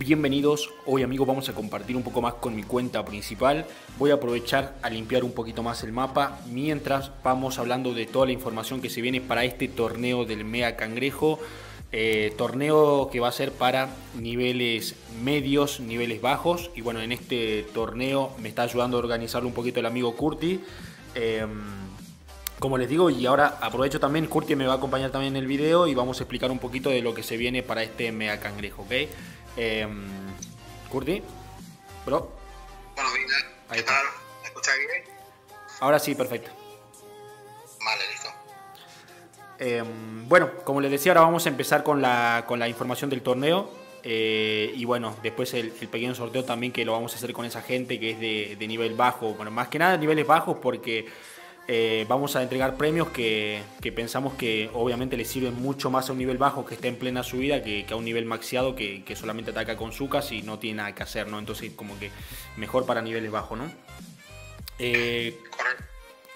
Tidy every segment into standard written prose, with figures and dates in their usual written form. Bienvenidos, hoy amigos vamos a compartir un poco más con mi cuenta principal. Voy a aprovechar a limpiar un poquito más el mapa mientras vamos hablando de toda la información que se viene para este torneo del Mega Cangrejo. Torneo que va a ser para niveles medios, niveles bajos. Y bueno, en este torneo me está ayudando a organizarlo un poquito el amigo Curti. Como les digo, y ahora aprovecho también, Curti me va a acompañar también en el video y vamos a explicar un poquito de lo que se viene para este Mega Cangrejo, ¿ok? Curti, bro. Bueno, bien, ¿qué tal? ¿Me escuchas bien? Ahora sí, perfecto. Vale, listo. Bueno, como les decía, ahora vamos a empezar con la información del torneo. Y bueno, después el pequeño sorteo también que lo vamos a hacer con esa gente que es de nivel bajo. Bueno, más que nada niveles bajos porque... vamos a entregar premios que pensamos que obviamente le sirven mucho más a un nivel bajo que está en plena subida que a un nivel maxiado que solamente ataca con sucas y no tiene nada que hacer, ¿no? Entonces como que mejor para niveles bajos, ¿no?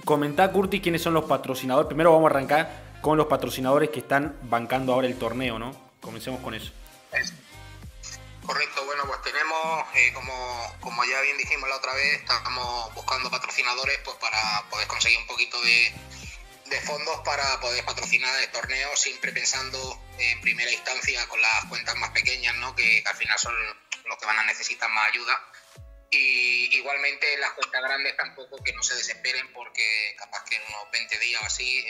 Comentá, Curti, quiénes son los patrocinadores. Primero vamos a arrancar con los patrocinadores que están bancando ahora el torneo, ¿no? Comencemos con eso. Correcto, bueno, pues tenemos, como ya bien dijimos la otra vez, estamos buscando patrocinadores pues para poder conseguir un poquito de fondos para poder patrocinar el torneo, siempre pensando en primera instancia con las cuentas más pequeñas, ¿no? Que al final son los que van a necesitar más ayuda. Y igualmente las cuentas grandes tampoco que no se desesperen porque capaz que en unos 20 días o así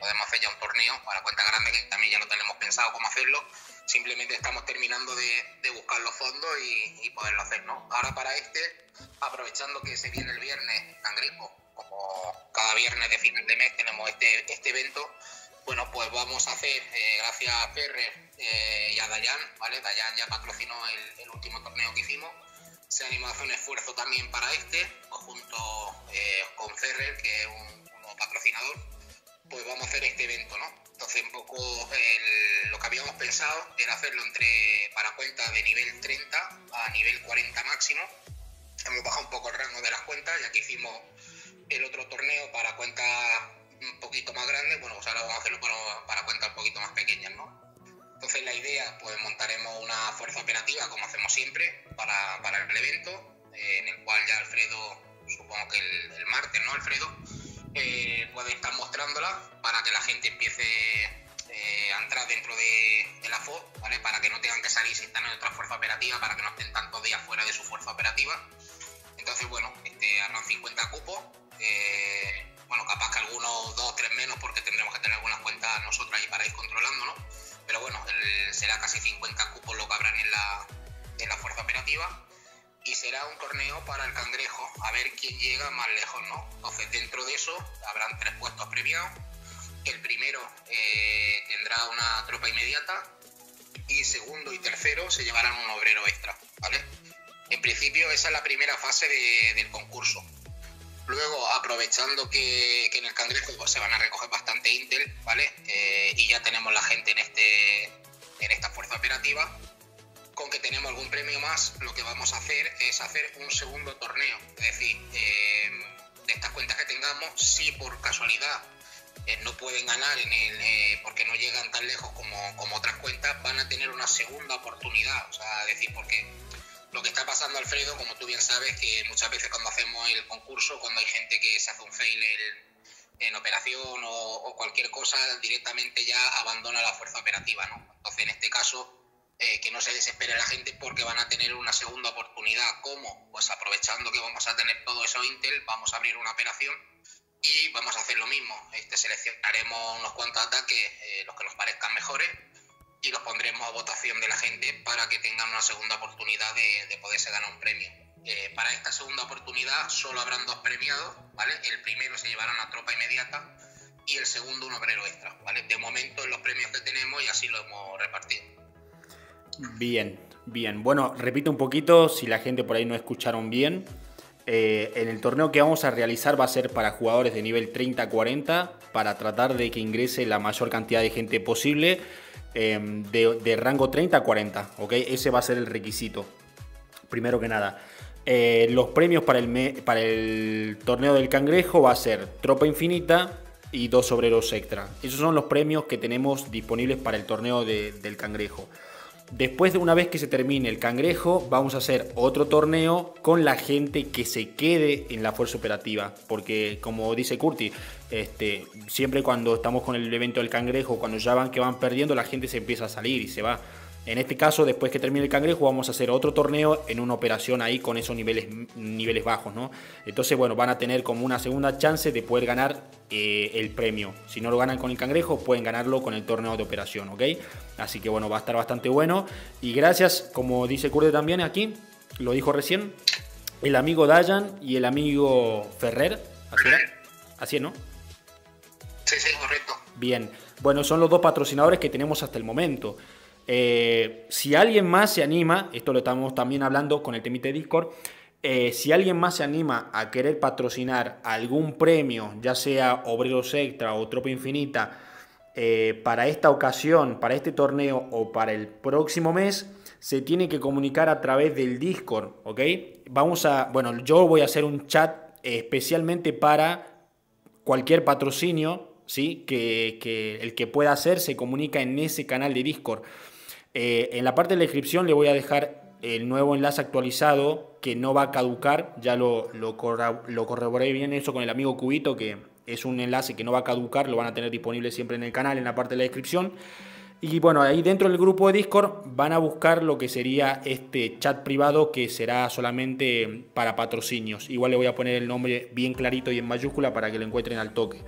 podemos hacer ya un torneo para cuentas grandes que también ya lo tenemos pensado cómo hacerlo. Simplemente estamos terminando de buscar los fondos y poderlo hacer, ¿no? Ahora para este, aprovechando que se viene el viernes el Cangrejo, como cada viernes de final de mes tenemos este evento, bueno, pues vamos a hacer, gracias a Ferrer y a Dayan, ¿vale? Dayan ya patrocinó el último torneo que hicimos. Se ha animado a hacer un esfuerzo también para este, junto con Ferrer, que es un nuevo patrocinador, pues vamos a hacer este evento, ¿no? Entonces un poco lo que habíamos pensado era hacerlo para cuentas de nivel 30 a nivel 40 máximo. Hemos bajado un poco el rango de las cuentas, ya que hicimos el otro torneo para cuentas un poquito más grandes, bueno, pues ahora vamos a hacerlo para cuentas un poquito más pequeñas, ¿no? Entonces la idea, pues montaremos una fuerza operativa, como hacemos siempre, para el evento, en el cual ya Alfredo, supongo que el martes, ¿no, Alfredo? Puede estar mostrándola para que la gente empiece a entrar dentro de la FO, ¿vale? Para que no tengan que salir si están en otra fuerza operativa, para que no estén tantos días fuera de su fuerza operativa. Entonces, bueno, harán 50 cupos. Bueno, capaz que algunos 2 o 3 menos, porque tendremos que tener algunas cuentas nosotras ahí para ir controlándonos. Pero bueno, será casi 50 cupos lo que habrán en la fuerza operativa y será un torneo para el Cangrejo, a ver quién llega más lejos, ¿no? Entonces dentro de eso habrán 3 puestos premiados. El primero tendrá una tropa inmediata y segundo y tercero se llevarán un obrero extra, ¿vale? En principio esa es la primera fase del concurso. Luego, aprovechando que en el Cangrejo pues, se van a recoger bastante Intel, ¿vale? Y ya tenemos la gente en esta fuerza operativa. Con que tenemos algún premio más, lo que vamos a hacer es hacer un segundo torneo. Es decir, de estas cuentas que tengamos, si por casualidad no pueden ganar porque no llegan tan lejos como otras cuentas, van a tener una segunda oportunidad. O sea, es decir, porque... Lo que está pasando, Alfredo, como tú bien sabes, que muchas veces cuando hacemos el concurso, cuando hay gente que se hace un fail en operación o cualquier cosa, directamente ya abandona la fuerza operativa, ¿no? Entonces, en este caso, que no se desespere la gente porque van a tener una segunda oportunidad. ¿Cómo? Pues aprovechando que vamos a tener todo eso Intel, vamos a abrir una operación y vamos a hacer lo mismo. Seleccionaremos unos cuantos ataques, los que nos parezcan mejores, y los pondremos a votación de la gente para que tengan una segunda oportunidad de poderse ganar un premio. Para esta segunda oportunidad solo habrán 2 premiados, ¿vale? El primero se llevará una tropa inmediata y el segundo un obrero extra, ¿vale? De momento en los premios que tenemos y así lo hemos repartido. Bien, bien. Bueno, repito un poquito si la gente por ahí no escucharon bien. En el torneo que vamos a realizar va a ser para jugadores de nivel 30-40 para tratar de que ingrese la mayor cantidad de gente posible. De rango 30-40, ¿ok? Ese va a ser el requisito, primero que nada. Los premios para el torneo del Cangrejo va a ser tropa infinita y 2 obreros extra. Esos son los premios que tenemos disponibles para el torneo del Cangrejo. Después de una vez que se termine el cangrejo, vamos a hacer otro torneo con la gente que se quede en la fuerza operativa. Porque, como dice Curti, siempre cuando estamos con el evento del cangrejo, cuando ya van perdiendo, la gente se empieza a salir y se va. En este caso, después que termine el cangrejo, vamos a hacer otro torneo en una operación ahí con esos niveles bajos, ¿no? Entonces, bueno, van a tener como una segunda chance de poder ganar el premio. Si no lo ganan con el cangrejo, pueden ganarlo con el torneo de operación, ¿ok? Así que, bueno, va a estar bastante bueno. Y gracias, como dice Curti también aquí, lo dijo recién, el amigo Dayan y el amigo Ferrer. ¿Así era? ¿Así es, no? Sí, sí, correcto. Bien. Bueno, son los dos patrocinadores que tenemos hasta el momento. Si alguien más se anima, esto lo estamos también hablando con el temite de Discord, si alguien más se anima a querer patrocinar algún premio, ya sea Obreros Extra o Tropa Infinita, para esta ocasión, para este torneo o para el próximo mes, se tiene que comunicar a través del Discord, ¿ok? Vamos a, bueno, yo voy a hacer un chat especialmente para cualquier patrocinio, ¿sí? Que el que pueda hacer se comunica en ese canal de Discord. En la parte de la descripción le voy a dejar el nuevo enlace actualizado que no va a caducar, ya lo corroboré bien eso con el amigo Cubito, que es un enlace que no va a caducar, lo van a tener disponible siempre en el canal, en la parte de la descripción. Y bueno, ahí dentro del grupo de Discord van a buscar lo que sería este chat privado que será solamente para patrocinios. Igual le voy a poner el nombre bien clarito y en mayúscula para que lo encuentren al toque.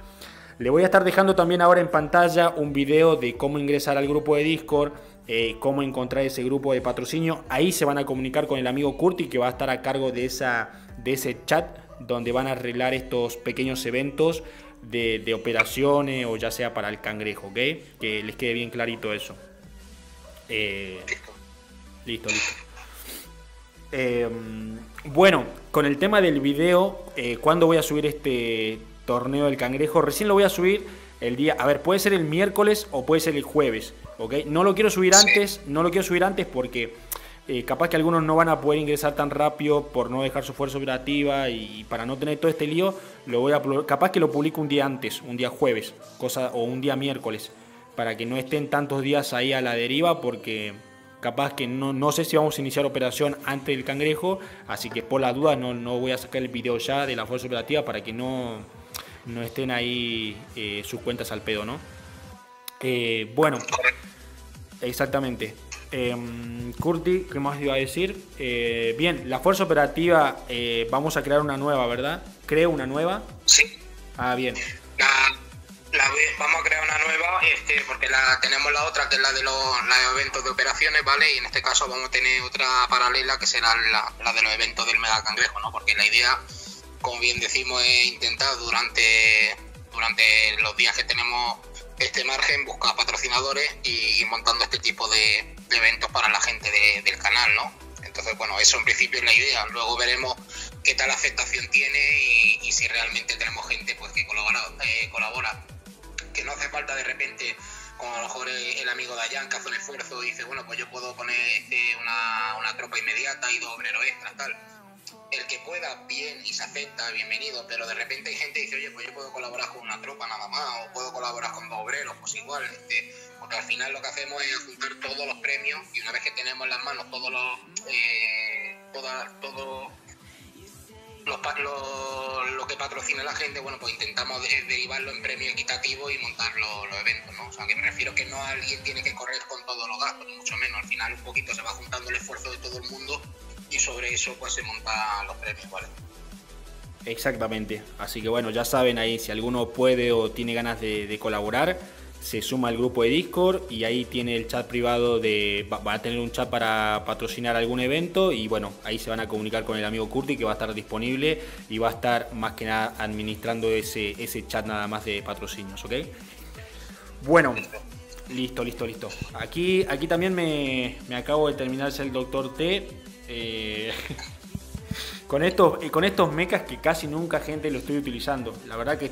Le voy a estar dejando también ahora en pantalla un video de cómo ingresar al grupo de Discord, cómo encontrar ese grupo de patrocinio. Ahí se van a comunicar con el amigo Curti, que va a estar a cargo de ese chat donde van a arreglar estos pequeños eventos de operaciones o ya sea para el cangrejo, ¿ok? Que les quede bien clarito eso. Listo. Bueno, con el tema del video, ¿cuándo voy a subir este torneo del cangrejo? Recién lo voy a subir el día, a ver, puede ser el miércoles o puede ser el jueves, ¿ok? No lo quiero subir antes, no lo quiero subir antes porque capaz que algunos no van a poder ingresar tan rápido por no dejar su fuerza operativa y para no tener todo este lío, lo voy a capaz que lo publico un día antes, un día jueves, o un día miércoles, para que no estén tantos días ahí a la deriva, porque capaz que no sé si vamos a iniciar operación antes del cangrejo, así que por las dudas no voy a sacar el video ya de la fuerza operativa para que no estén ahí sus cuentas al pedo, ¿no? Bueno, exactamente. Curti, ¿qué más iba a decir? Bien, la fuerza operativa, vamos a crear una nueva, ¿verdad? ¿Creo una nueva? Sí. Ah, bien. Vamos a crear una nueva, porque tenemos la otra, que es la de los eventos de operaciones, ¿vale? Y en este caso vamos a tener otra paralela, que será la de los eventos del Mega Cangrejo, ¿no? Porque la idea, como bien decimos, es intentar durante los días que tenemos este margen buscar patrocinadores y ir montando este tipo de eventos para la gente del canal, ¿no? Entonces, bueno, eso en principio es la idea. Luego veremos qué tal aceptación tiene y si realmente tenemos gente pues que colabora. Que no hace falta de repente, como a lo mejor el amigo Dayan, que hace un esfuerzo y dice, bueno, pues yo puedo poner una tropa inmediata y 2 obreros extras, tal. El que pueda, bien, y se acepta, bienvenido, pero de repente hay gente que dice, oye, pues yo puedo colaborar con una tropa nada más, o puedo colaborar con 2 obreros, pues igual, porque al final lo que hacemos es juntar todos los premios, y una vez que tenemos en las manos lo que patrocina la gente, bueno, pues intentamos derivarlo en premio equitativo y montar los eventos, ¿no? O sea, que me refiero que no alguien tiene que correr con todos los gastos, ni mucho menos, al final un poquito se va juntando el esfuerzo de todo el mundo, y sobre eso pues se montan los premios, ¿vale? Exactamente, así que bueno, ya saben ahí, si alguno puede o tiene ganas de colaborar, se suma al grupo de Discord y ahí tiene el chat privado va a tener un chat para patrocinar algún evento y bueno, ahí se van a comunicar con el amigo Curti, que va a estar disponible y va a estar más que nada administrando ese chat nada más de patrocinios, ¿ok? Bueno, listo. Aquí también me acabo de terminarse el Doctor T. Con estos mechas que casi nunca, gente, lo estoy utilizando. La verdad que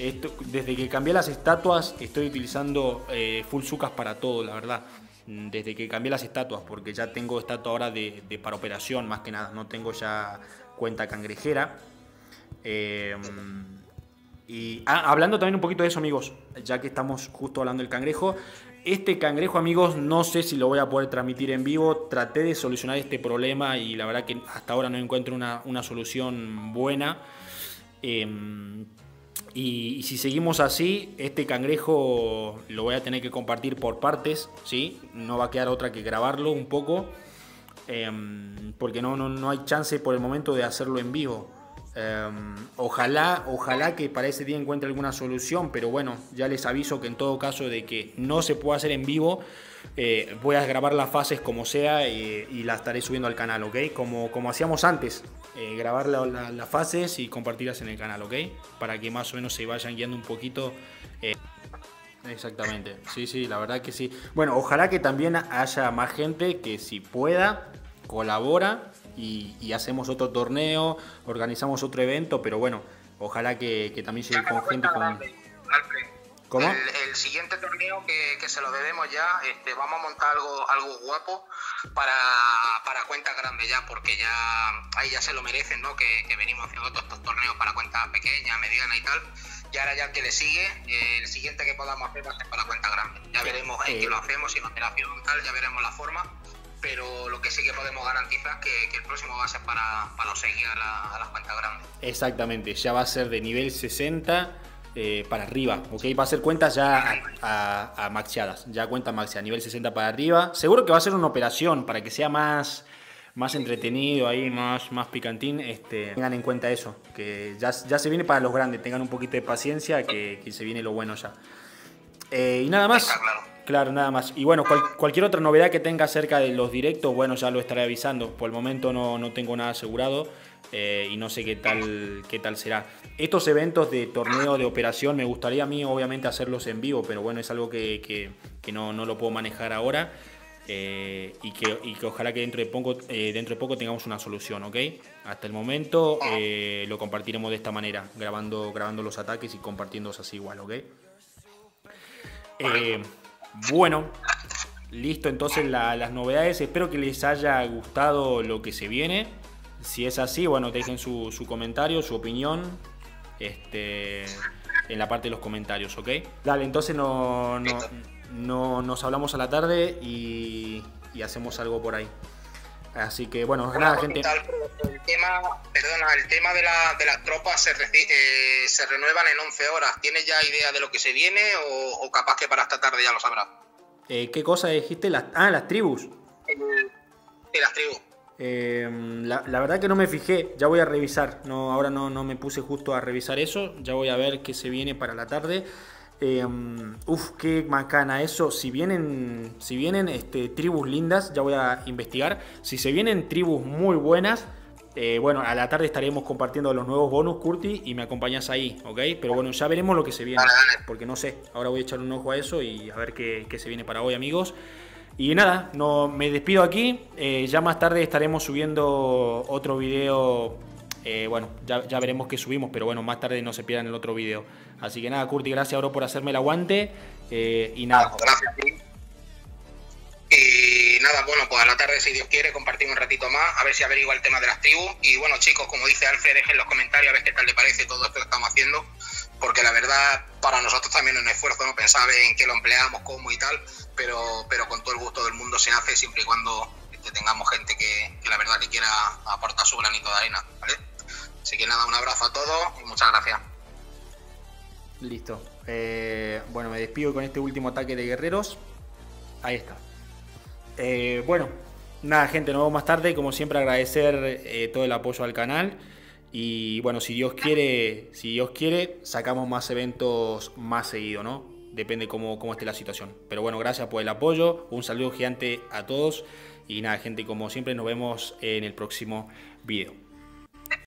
desde que cambié las estatuas estoy utilizando full sucas para todo, la verdad. Desde que cambié las estatuas, porque ya tengo estatua ahora de para operación, más que nada. No tengo ya cuenta cangrejera. Hablando también un poquito de eso, amigos, ya que estamos justo hablando del cangrejo, Este cangrejo, amigos, no sé si lo voy a poder transmitir en vivo. Traté de solucionar este problema y la verdad que hasta ahora no encuentro una solución buena. Y si seguimos así, este cangrejo lo voy a tener que compartir por partes, ¿sí? No va a quedar otra que grabarlo un poco, porque no hay chance por el momento de hacerlo en vivo. Ojalá que para ese día encuentre alguna solución, pero bueno, ya les aviso que en todo caso de que no se pueda hacer en vivo, voy a grabar las fases como sea y las estaré subiendo al canal, ¿ok? Como hacíamos antes, grabar las fases y compartirlas en el canal, ¿ok? Para que más o menos se vayan guiando un poquito. Exactamente, sí, la verdad que sí. Bueno, ojalá que también haya más gente que si pueda colabora. Y hacemos otro torneo, organizamos otro evento, pero bueno, ojalá que también llegue con gente con... ¿Cómo? El siguiente torneo que se lo debemos ya, vamos a montar algo guapo para cuentas grandes ya, porque ya ahí ya se lo merecen, ¿no? Que venimos haciendo todos estos torneos para cuentas pequeñas, medianas y tal. Y ahora ya el que le sigue, el siguiente que podamos hacer va a ser para cuentas grandes. Ya veremos en qué lo hacemos, si nos terapia tal, ya veremos la forma. Pero lo que sí que podemos garantizar es que el próximo va a ser para seguir a las cuentas grandes. Exactamente, ya va a ser de nivel 60 para arriba, ¿ok? Va a ser cuentas ya a maxeadas, ya cuentas maxeadas, nivel 60 para arriba. Seguro que va a ser una operación para que sea más entretenido, ahí más picantín. Tengan en cuenta eso, que ya se viene para los grandes, tengan un poquito de paciencia, que se viene lo bueno ya. Y nada más. Está claro. Claro, nada más. Y bueno, cualquier otra novedad que tenga acerca de los directos, bueno, ya lo estaré avisando. Por el momento no tengo nada asegurado y no sé qué tal será. Estos eventos de torneo, de operación, me gustaría a mí obviamente hacerlos en vivo, pero bueno, es algo que no lo puedo manejar ahora y que ojalá que dentro de poco tengamos una solución, ¿ok? Hasta el momento lo compartiremos de esta manera, grabando los ataques y compartiéndolos así igual, ¿ok? Bueno, listo entonces las novedades. Espero que les haya gustado lo que se viene. Si es así, bueno, dejen su comentario, su opinión en la parte de los comentarios, ¿ok? Dale, entonces nos hablamos a la tarde y hacemos algo por ahí. Así que, bueno, nada, gente. El tema de las tropas se renuevan en 11 horas. ¿Tienes ya idea de lo que se viene o capaz que para esta tarde ya lo sabrás? ¿Qué cosa dijiste? Las tribus. Sí, las tribus. La verdad que no me fijé, ya voy a revisar. Ahora no me puse justo a revisar eso. Ya voy a ver qué se viene para la tarde. Qué macana eso. Si vienen tribus lindas, ya voy a investigar. Si se vienen tribus muy buenas, bueno, a la tarde estaremos compartiendo los nuevos bonus, Curti, y me acompañas ahí, ¿ok? Pero bueno, ya veremos lo que se viene, porque no sé. Ahora voy a echar un ojo a eso y a ver qué se viene para hoy, amigos. Y nada, me despido aquí. Ya más tarde estaremos subiendo otro video. Bueno, ya veremos qué subimos, pero bueno, más tarde no se pierdan el otro video. Así que nada, Curti, gracias, bro, por hacerme el aguante. Y nada. Gracias a ti. Y nada, bueno, pues a la tarde, si Dios quiere, compartimos un ratito más, a ver si averigua el tema de las tribus. Y bueno, chicos, como dice Alfred, dejen los comentarios a ver qué tal le parece todo esto que estamos haciendo, porque la verdad, para nosotros también es un esfuerzo, no pensar en qué lo empleamos, cómo y tal, pero con todo el gusto del mundo se hace, siempre y cuando tengamos gente que la verdad que quiera aportar su granito de arena, ¿vale? Así que nada, un abrazo a todos y muchas gracias. Listo. Bueno, me despido con este último ataque de guerreros. Ahí está. Bueno, nada, gente, nos vemos más tarde. Como siempre, agradecer todo el apoyo al canal. Y bueno, si Dios quiere, sacamos más eventos más seguido, ¿no? Depende cómo esté la situación. Pero bueno, gracias por el apoyo. Un saludo gigante a todos. Y nada, gente, como siempre, nos vemos en el próximo video.